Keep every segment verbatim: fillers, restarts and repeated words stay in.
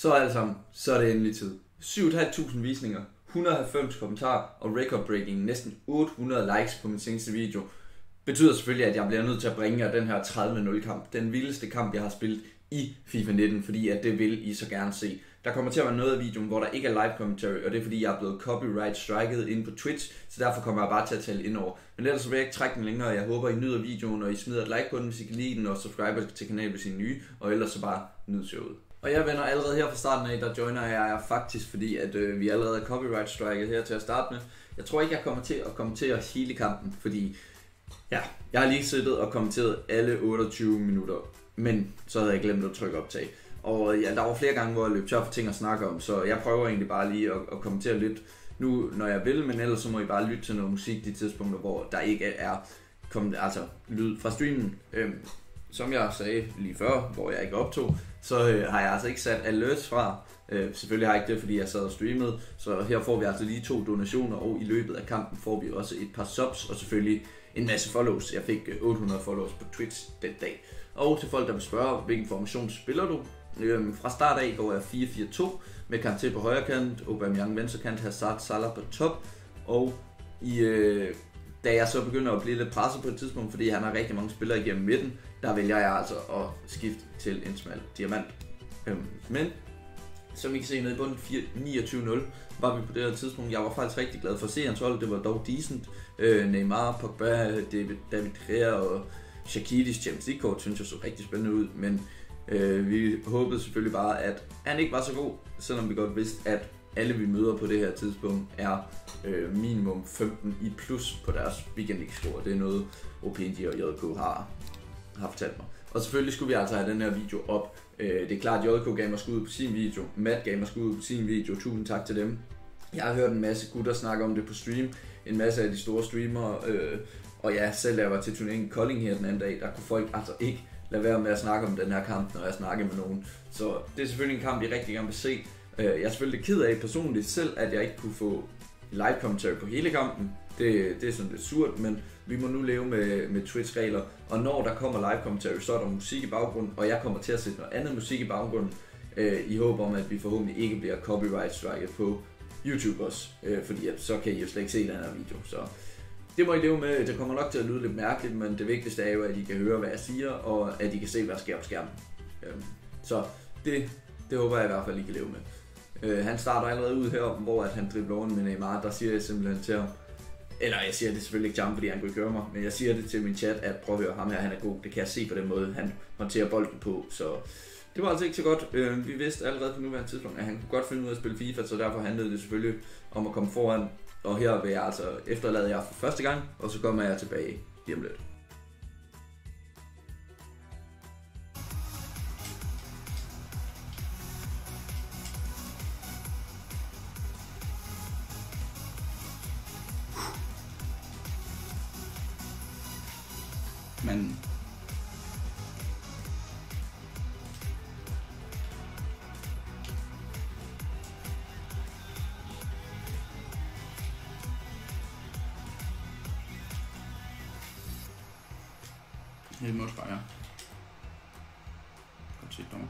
Så alt sammen, så er det endelig tid. syv tusind fem hundrede visninger, et hundrede og halvfems kommentarer og record-breaking næsten otte hundrede likes på min seneste video. Betyder selvfølgelig, at jeg bliver nødt til at bringe jer den her tredive nul kamp. Den vildeste kamp, jeg har spillet i FIFA nitten, fordi at det vil I så gerne se. Der kommer til at være noget af videoen, hvor der ikke er live commentary, og det er fordi, jeg er blevet copyright striket inde på Twitch, så derfor kommer jeg bare til at tale indover. Men ellers vil jeg ikke trække den længere, og jeg håber, I nyder videoen, og I smider et like på den, hvis I kan lide den, og subscribe til kanalen, hvis I er nye, og ellers så bare nyd showet. Og jeg vender allerede her fra starten af, der joiner jeg faktisk, fordi at øh, vi allerede er copyright striket her til at starte med. Jeg tror ikke, jeg kommer til at kommentere hele kampen, fordi ja, jeg har lige siddet og kommenteret alle otteogtyve minutter, men så havde jeg glemt at trykke optag. Og ja, der var flere gange, hvor jeg løb tør for ting at snakke om, så jeg prøver egentlig bare lige at, at kommentere lidt nu, når jeg vil, men ellers så må I bare lytte til noget musik de tidspunkter, hvor der ikke er kommet altså lyd fra streamen. Øhm, som jeg sagde lige før, hvor jeg ikke optog, så øh, har jeg altså ikke sat alerts fra. Øh, selvfølgelig har jeg ikke det, fordi jeg sad og streamede, så her får vi altså lige to donationer, og i løbet af kampen får vi også et par subs, og selvfølgelig en masse follows. Jeg fik otte hundrede follows på Twitch den dag. Og til folk, der vil spørge, hvilken formation spiller du? Øhm, fra start af går jeg fire fire to med Kanté på højre kant, Aubameyang venstre kant, Hazard, Salah på top. Og i, øh, da jeg så begynder at blive lidt presset på et tidspunkt, fordi han har rigtig mange spillere igennem midten, der vælger jeg altså at skifte til en smal diamant. Øhm, men som I kan se nede i bunden, niogtyve nul var vi på det her tidspunkt. Jeg var faktisk rigtig glad for at se hans hold, det var dog decent. Øh, Neymar, Pogba, David, David Kreer og Shaqidis' James kort synes jeg så rigtig spændende ud, men øh, vi håbede selvfølgelig bare, at han ikke var så god, selvom vi godt vidste, at alle vi møder på det her tidspunkt er øh, minimum femten i plus på deres weekend-score. Det er noget O P G og J K har, har fortalt mig. Og selvfølgelig skulle vi altså have den her video op. Øh, det er klart, at J K gav mig skud på sin video, Matt gav mig skud på sin video, tusind tak til dem. Jeg har hørt en masse gutter snakke om det på stream, en masse af de store streamere, øh, og ja, selv da jeg var til turneringen Kolding her den anden dag, der kunne folk altså ikke lade være med at snakke om den her kamp, når jeg snakkede med nogen. Så det er selvfølgelig en kamp, jeg rigtig gerne vil se. Jeg er selvfølgelig ked af personligt selv, at jeg ikke kunne få live commentary på hele kampen. Det, det er sådan lidt surt, men vi må nu leve med, med Twitch-regler. Og når der kommer live commentary, så er der musik i baggrunden, og jeg kommer til at sætte noget andet musik i baggrunden, øh, i håb om, at vi forhåbentlig ikke bliver copyright-striket på YouTube også, øh, fordi at, så kan I jo slet ikke se den her video. Så det må I leve med. Det kommer nok til at lyde lidt mærkeligt, men det vigtigste er jo, at I kan høre, hvad jeg siger, og at I kan se, hvad der sker på skærmen. Så det, det håber jeg i hvert fald, I kan leve med. Han starter allerede ud heroppe, hvor at han dribler rundt med Neymar. Der siger jeg simpelthen til ham, eller jeg siger det selvfølgelig ikke til ham, fordi han kunne køre mig, men jeg siger det til min chat, at prøv at høre ham her, han er god. Det kan jeg se på den måde, han håndterer bolden på, så det var altså ikke så godt. Øh, vi vidste allerede på nuværende tidspunkt, at han kunne godt finde ud af at spille FIFA, så derfor handlede det selvfølgelig om at komme foran. Og her vil jeg altså efterlade jer for første gang, og så kommer jeg tilbage lige om lidt. Men det må spørge. Godt set dog.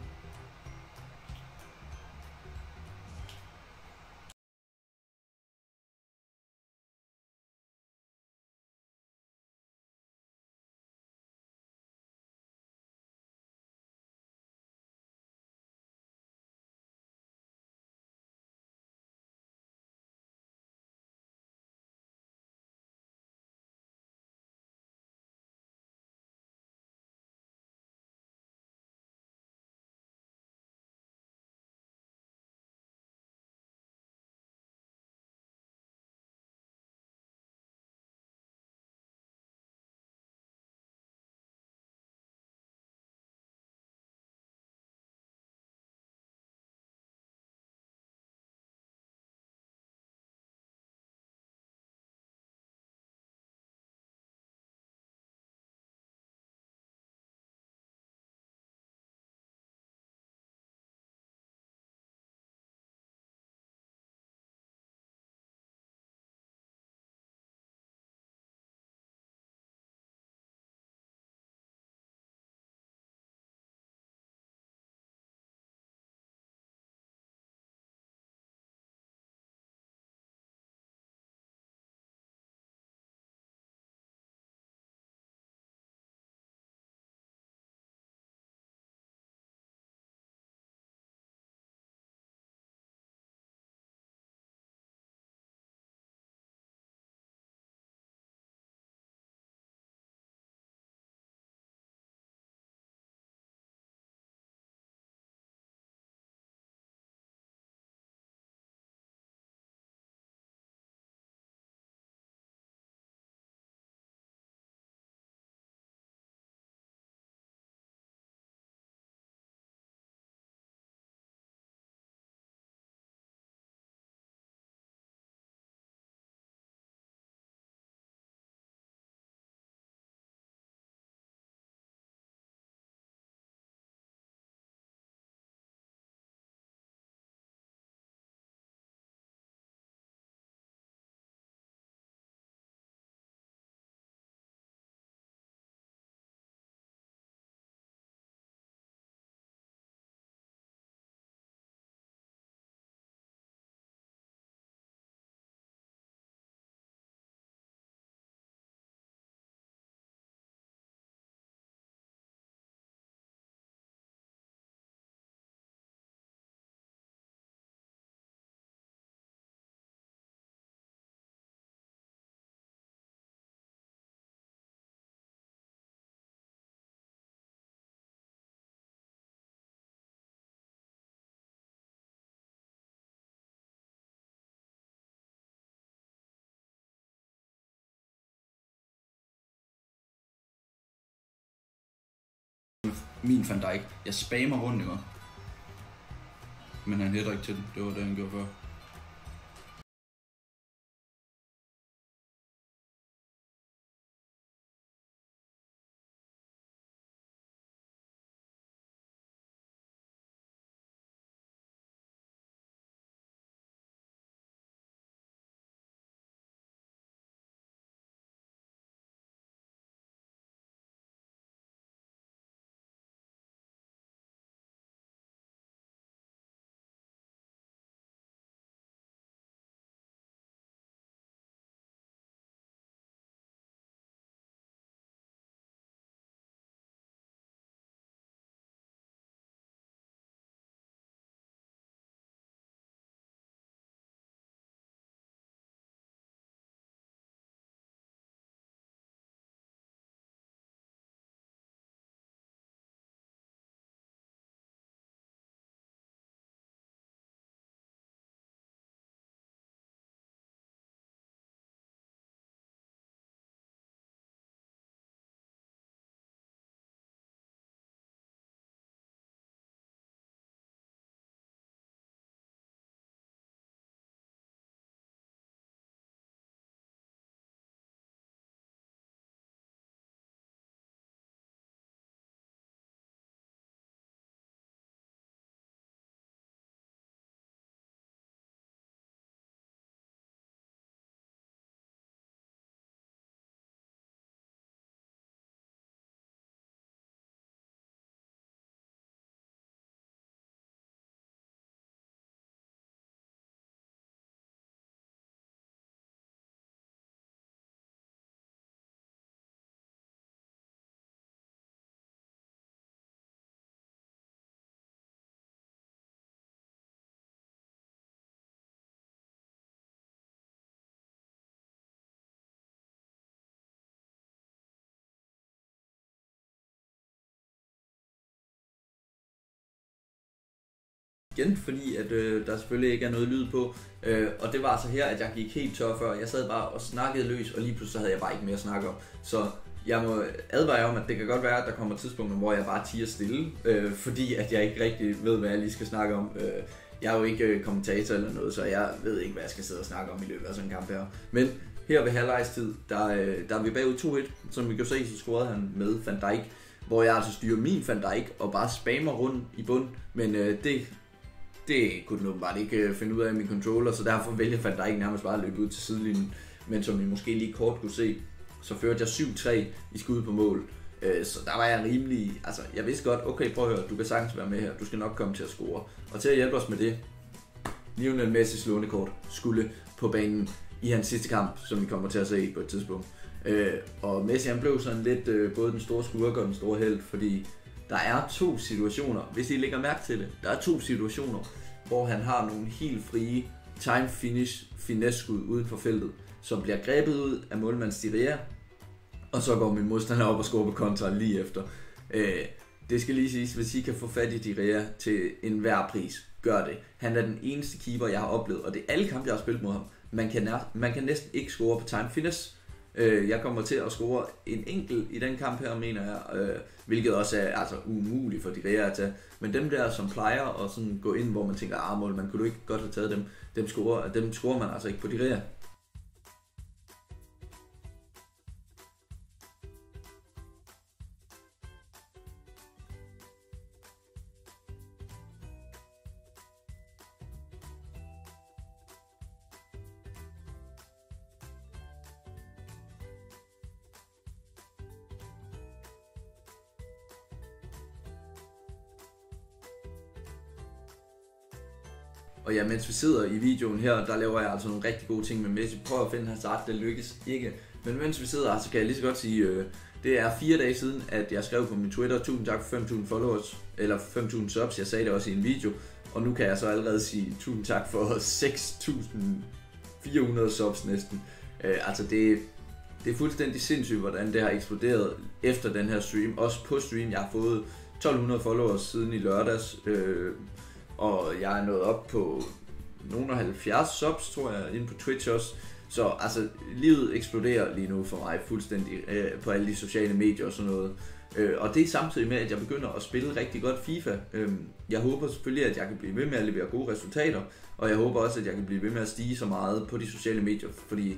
min Van Dijk. Jeg spammer rundt, ikke? Men han hætter ikke til den. Det var det, han gjorde før. Igen, fordi at øh, der selvfølgelig ikke er noget lyd på, øh, og det var altså her, at jeg gik helt tør før. Jeg sad bare og snakkede løs, og lige pludselig havde jeg bare ikke mere at snakke om. Så jeg må advare om, at det kan godt være, at der kommer tidspunkter, hvor jeg bare tiger stille, øh, fordi at jeg ikke rigtig ved, hvad jeg lige skal snakke om. Øh, jeg er jo ikke kommentator eller noget, så jeg ved ikke, hvad jeg skal sidde og snakke om i løbet af sådan en kamp her. Men her ved halvlejstid, der, øh, der er vi bagud to et, som vi kan se, så scorede han med Van Dijk, hvor jeg altså styrer min Van Dijk og bare spammer rundt i bund, men øh, det... Det kunne den åbenbart ikke finde ud af min controller, så derfor vælger Van Dijk nærmest bare at løbe ud til sidelinjen. Men som I måske lige kort kunne se, så førte jeg syv tre i skud på mål. Så der var jeg rimelig... Altså, jeg vidste godt, okay, prøv at høre, du kan sagtens være med her, du skal nok komme til at score. Og til at hjælpe os med det, Lionel Messis lånekort skulle på banen i hans sidste kamp, som vi kommer til at se på et tidspunkt. Og Messi, han blev sådan lidt både den store skurk og den store held, fordi der er to situationer, hvis I lægger mærke til det, der er to situationer, hvor han har nogle helt frie time finish finesse-skud ude på feltet, som bliver grebet ud af målmand Direa, og så går min modstander op og scorer på kontra lige efter. Øh, det skal lige siges, hvis I kan få fat i Direa til enhver pris, gør det. Han er den eneste keeper, jeg har oplevet, og det er alle kampe, jeg har spillet mod ham. Man kan, man kan næsten ikke score på time finesse. Jeg kommer til at score en enkelt i den kamp her, mener jeg, øh, hvilket også er altså umuligt for Direa at tage. Men dem der, som plejer at sådan gå ind, hvor man tænker, ah, mål, man kunne du ikke godt have taget dem, dem scorer, dem scorer man altså ikke på Direa. Og ja, mens vi sidder i videoen her, der laver jeg altså nogle rigtig gode ting med Messi. Prøv at finde Hazard, det lykkes ikke. Men mens vi sidder her, så kan jeg lige så godt sige, øh, det er fire dage siden, at jeg skrev på min Twitter, tusind tak for fem tusind followers, eller fem tusind subs, jeg sagde det også i en video. Og nu kan jeg så allerede sige, tusind tak for seks tusind fire hundrede subs næsten. Øh, altså det, det er fuldstændig sindssygt, hvordan det har eksploderet efter den her stream. Også på stream, jeg har fået tolv hundrede followers siden i lørdags. Øh, Og jeg er nået op på nogle halvfjerds subs, tror jeg, inde på Twitch også. Så altså, livet eksploderer lige nu for mig fuldstændig øh, på alle de sociale medier og sådan noget. Øh, og det er samtidig med, at jeg begynder at spille rigtig godt FIFA. Øh, jeg håber selvfølgelig, at jeg kan blive ved med at levere gode resultater, og jeg håber også, at jeg kan blive ved med at stige så meget på de sociale medier, fordi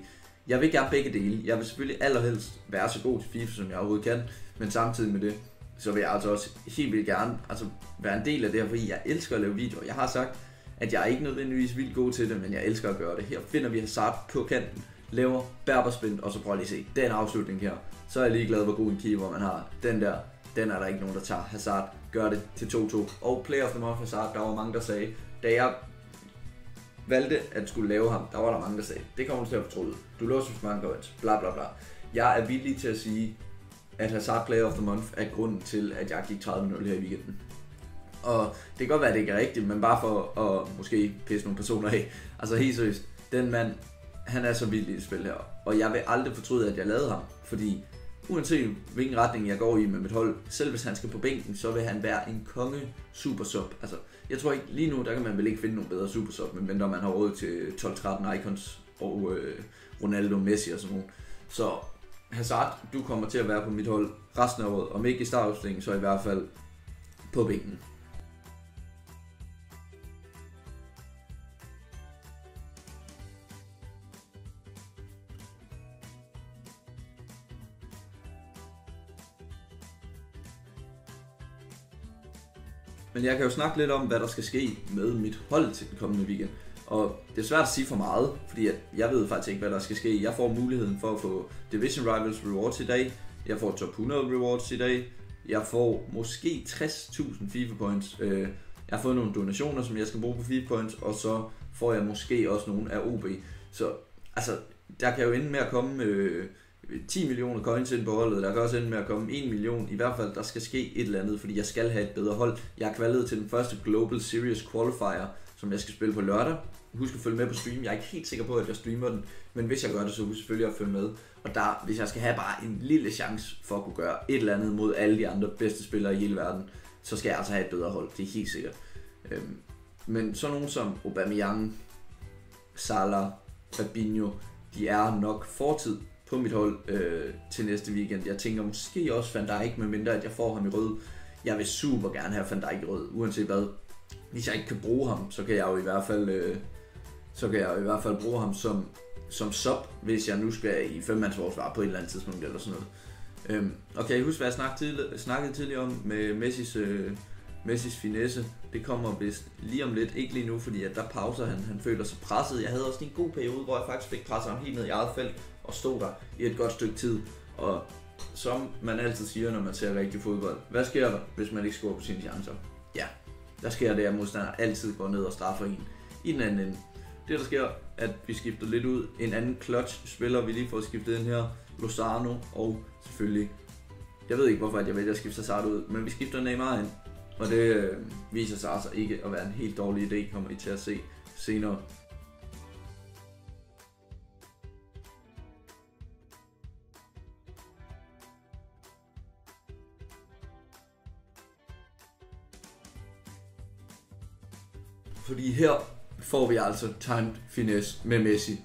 jeg vil gerne begge dele. Jeg vil selvfølgelig allerhelst være så god til FIFA, som jeg overhovedet kan, men samtidig med det, så vil jeg altså også helt vildt gerne altså være en del af det her, fordi jeg elsker at lave videoer. Jeg har sagt, at jeg er ikke nødvendigvis vildt god til det, men jeg elsker at gøre det. Her finder vi Hazard på kanten, laver berberspind, og så prøver lige at se den afslutning her. Så er jeg lige glad, hvor god en keeper man har. Den der, den er der ikke nogen, der tager. Hazard gør det til to to. Og player of the month Hazard, der var mange, der sagde, da jeg valgte at skulle lave ham, der var der mange, der sagde, det kommer til at fortryde. Du låser for mange goals, bla bla bla. Jeg er villig til at sige, at Hazard player of the month er grunden til, at jeg gik tredive nul her i weekenden. Og det kan godt være, at det ikke er rigtigt, men bare for at måske pisse nogle personer af. Altså helt seriøst, den mand, han er så vild i et spil her. Og jeg vil aldrig fortryde, at jeg lavede ham, fordi uanset hvilken retning jeg går i med mit hold, selv hvis han skal på bænken, så vil han være en konge supersub. Altså, jeg tror ikke, lige nu, der kan man vel ikke finde nogen bedre supersub, medmindre man har råd til tolv tretten icons og øh, Ronaldo, Messi og sådan noget. Så Hazard, du kommer til at være på mit hold resten af året, om ikke i startopstillingen, så i hvert fald på bænken. Men jeg kan jo snakke lidt om, hvad der skal ske med mit hold til den kommende weekend. Og det er svært at sige for meget, fordi jeg ved faktisk ikke, hvad der skal ske. Jeg får muligheden for at få Division Rivals Rewards i dag. Jeg får Top hundrede Rewards i dag. Jeg får måske tres tusind FIFA Points. Jeg har fået nogle donationer, som jeg skal bruge på FIFA Points. Og så får jeg måske også nogle af O B. Så altså, der kan jo ende med at komme øh, ti millioner coins ind på holdet. Der kan også ende med at komme en million. I hvert fald, der skal ske et eller andet, fordi jeg skal have et bedre hold. Jeg er kvalet til den første Global Series Qualifier, som jeg skal spille på lørdag. Husk at følge med på stream. Jeg er ikke helt sikker på, at jeg streamer den, men hvis jeg gør det, så husk selvfølgelig at følge med. Og der, hvis jeg skal have bare en lille chance for at kunne gøre et eller andet mod alle de andre bedste spillere i hele verden, så skal jeg altså have et bedre hold. Det er helt sikkert. Øhm, men sådan nogen som Aubameyang, Salah, Fabinho, de er nok fortid på mit hold øh, til næste weekend. Jeg tænker måske også Van Dijk, medmindre at jeg får ham i rød. Jeg vil super gerne have Van Dijk i rød, uanset hvad. Hvis jeg ikke kan bruge ham, så kan jeg jo i hvert fald, øh, så kan jeg jo i hvert fald bruge ham som, som sub, hvis jeg nu skal i femmandsforsvar på et eller andet tidspunkt eller sådan noget. Øhm, og kan I huske, hvad jeg snakkede tidligere, snakkede tidligere om med Messis, øh, Messis finesse? Det kommer vist lige om lidt, ikke lige nu, fordi at der pauser han. Han føler sig presset. Jeg havde også en god periode, hvor jeg faktisk fik presset ham helt ned i eget felt og stod der i et godt stykke tid. Og som man altid siger, når man ser rigtig fodbold, hvad sker der, hvis man ikke scorer på sine chancer? Ja, der sker det, at modstanderen altid går ned og straffer en i den anden ende. Det der sker, at vi skifter lidt ud. En anden clutch spiller vi lige får skiftet den her, Lozano, og selvfølgelig, jeg ved ikke hvorfor at jeg vælger at skifte Sasardo ud, men vi skifter Neymar ind. Og det øh, viser sig altså ikke at være en helt dårlig idé, kommer I til at se senere. Fordi her får vi altså timed finesse med Messi,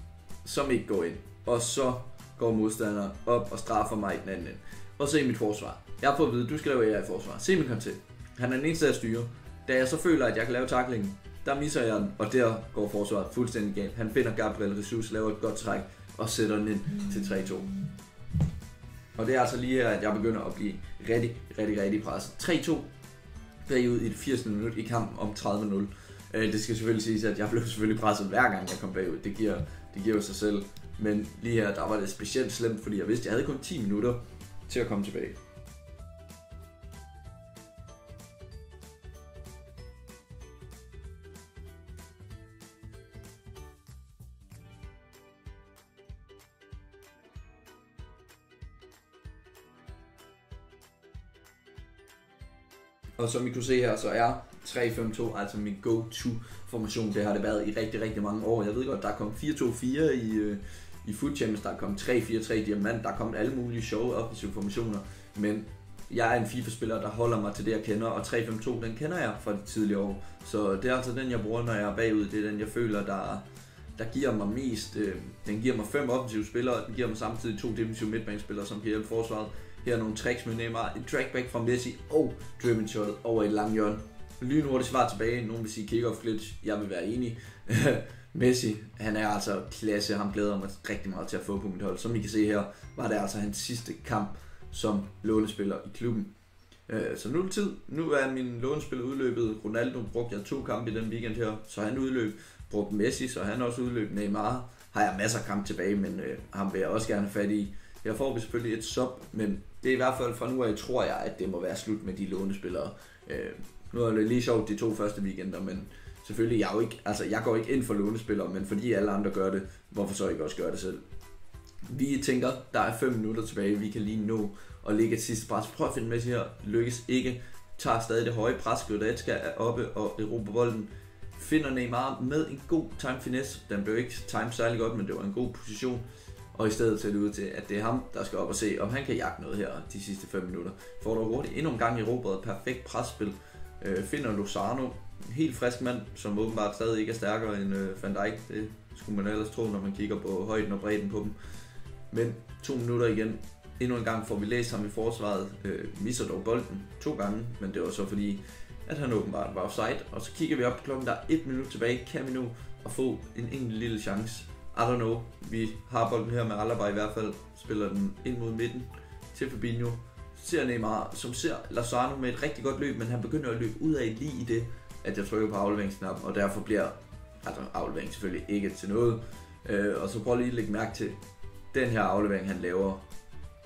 som ikke går ind. Og så går modstanderen op og straffer mig i den anden ende. Og se mit forsvar. Jeg har fået at vide, du skal lave A I forsvar. Se mig komme til. Han er den eneste, der styrer. Da jeg så føler, at jeg kan lave tacklingen, der misser jeg den. Og der går forsvaret fuldstændig galt. Han finder Gabriel Ressus, laver et godt træk og sætter den ind til tre to. Og det er altså lige her, at jeg begynder at blive rigtig, rigtig, rigtig presset. tre to bagud i det firsende minut i kampen om tredive nul. Det skal selvfølgelig siges, at jeg blev selvfølgelig presset hver gang jeg kom bagud, det giver, det giver jo sig selv. Men lige her, der var det specielt slemt, fordi jeg vidste, at jeg havde kun ti minutter til at komme tilbage. Og som I kunne se her, så er tre fem to altså min go-to-formation. Det har det været i rigtig, rigtig mange år. Jeg ved godt, der er kommet fire to fire i, øh, i FUT Champions, der er kommet tre fire tre Diamant, der er kommet alle mulige sjove offensive formationer. Men jeg er en FIFA-spiller, der holder mig til det, jeg kender, og tre fem to, den kender jeg fra de tidligere år. Så det er altså den, jeg bruger, når jeg er bagud. Det er den, jeg føler, der, der giver mig mest. Øh, den giver mig fem offensive spillere, og den giver mig samtidig to defensive midtbanespillere, som kan hjælpe forsvaret. Her er nogle tricks med Neymar. Et trackback fra Messi og dribbling shot over et langt hjørne. Lynhurtigt svar tilbage. Nogen vil sige kickoff glitch. Jeg vil være enig. Messi, han er altså klasse. Han glæder mig rigtig meget til at få på mit hold. Som I kan se her, var det altså hans sidste kamp som lånespiller i klubben. Så nu er tid. Nu er min lånespiller udløbet. Ronaldo brugte jeg to kampe i den weekend her, så han udløb. Brugte Messi, så han også udløb. Neymar har jeg masser af kamp tilbage, men øh, ham vil jeg også gerne have fat i. Her får vi selvfølgelig et sub, men det er i hvert fald fra nu af, tror jeg, at det må være slut med de lånespillere. Øh, nu er det lige sjovt de to første weekender, men selvfølgelig jeg jo ikke, altså jeg går ikke ind for lånespillere, men fordi alle andre gør det, hvorfor så ikke også gøre det selv? Vi tænker, der er fem minutter tilbage, vi kan lige nå og lægge et sidste pres. Prøv at finde Messi her, lykkes ikke, tager stadig det høje pres, Godetzka er oppe og erobrer bolden. Finder Neymar med en god time finesse. Den blev ikke timet særlig godt, men det var en god position. Og i stedet ser det ud til, at det er ham, der skal op og se, om han kan jagte noget her de sidste fem minutter. Får dog hurtigt endnu en gang i erobret. Perfekt presspil. Øh, finder Lozano. Helt frisk mand, som åbenbart stadig ikke er stærkere end øh, Van Dijk. Det skulle man ellers tro, når man kigger på højden og bredden på dem. Men to minutter igen. Endnu en gang får vi læst ham i forsvaret. Øh, misser dog bolden to gange, men det var så fordi at han åbenbart var offside, og så kigger vi op på klokken, der er et minut tilbage, kan vi nu at få en enkelt lille chance? I don't know, vi har bolden her med Alaba i hvert fald, spiller den ind mod midten til Fabinho, ser Neymar, som ser Lozano med et rigtig godt løb, men han begynder at løbe ud af lige i det, at jeg trykker på afleveringsknappen, og derfor bliver altså afleveringen selvfølgelig ikke til noget, øh, og så prøv lige at lægge mærke til den her aflevering, han laver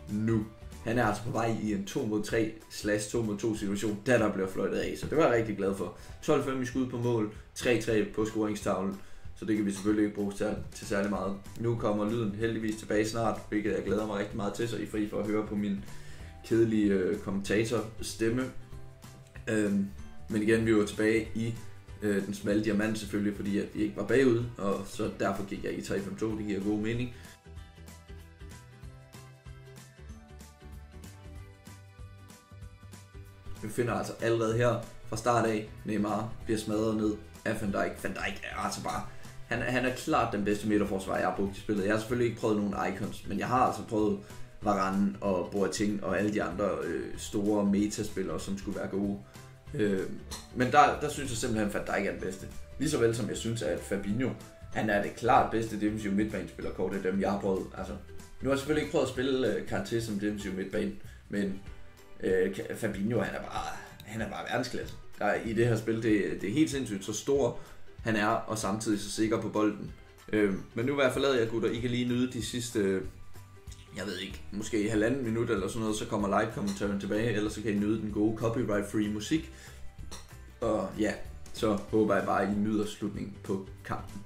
nu. Han er altså på vej i en to mod tre slash to mod to situation, da der bliver fløjtet af, så det var jeg rigtig glad for. tolv fem i skud på mål, tre tre på scoringstavlen, så det kan vi selvfølgelig ikke bruge til særlig meget. Nu kommer lyden heldigvis tilbage snart, hvilket jeg glæder mig rigtig meget til, så I er fri for at høre på min kedelige øh, kommentatorstemme. Øhm, men igen, vi var tilbage i øh, den smalle diamant selvfølgelig, fordi at vi ikke var bagud, og så derfor gik jeg i tre fem to, det giver god mening. Vi finder altså allerede her fra start af, Neymar bliver smadret ned af Van Dijk. Van Dijk er altså bare, han, han er klart den bedste midterforsvar, jeg har brugt i spillet. Jeg har selvfølgelig ikke prøvet nogen icons, men jeg har altså prøvet Varanen og Borateng og alle de andre øh, store metaspillere, som skulle være gode. Øh, men der, der synes jeg simpelthen, Van Dijk er den bedste. Ligesåvel som jeg synes, at Fabinho, han er det klart bedste defensive midtbanespillerkort, det er dem, jeg har prøvet. Altså, nu har jeg selvfølgelig ikke prøvet at spille øh, Kanté som defensive midtbane, men Øh, Fabinho, han er bare, han er bare verdensklasse. Der er, i det her spil, det, det er helt sindssygt, så stor han er, og samtidig så sikker på bolden. Øh, men nu i hvert fald lader jeg, gutter, I kan lige nyde de sidste, øh, jeg ved ikke, måske halvanden minut eller sådan noget, så kommer live-kommentaren tilbage, eller så kan I nyde den gode copyright-free musik. Og ja, så håber jeg bare, I nyder slutningen på kampen.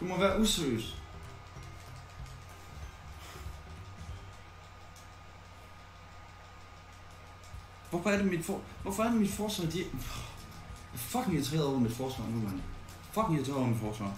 Du må være useriøs. Hvorfor er det mit for... Hvorfor er det mit forsvar, de... Jeg er fucking irriteret over mit forsvar nu, mand. Fucking irriteret over mit forsvar.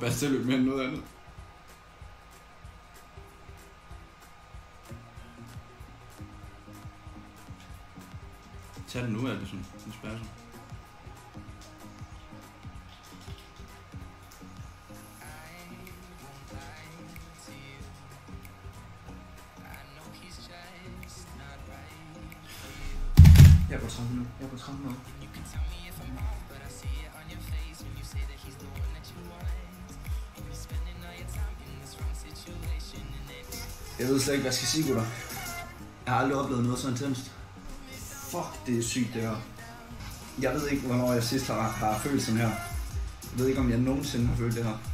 Bare til at løbe mere end noget andet. Tag den nu af det, sådan. Den spærrer sig. Jeg er på tredive nu. Jeg er på tredive nu. Jeg ved slet ikke, hvad jeg skal sige, gutter. Jeg har aldrig oplevet noget så intenst. Fuck, det er sygt, det her. Jeg ved ikke, hvornår jeg sidst har, har følt sådan her. Jeg ved ikke, om jeg nogensinde har følt det her.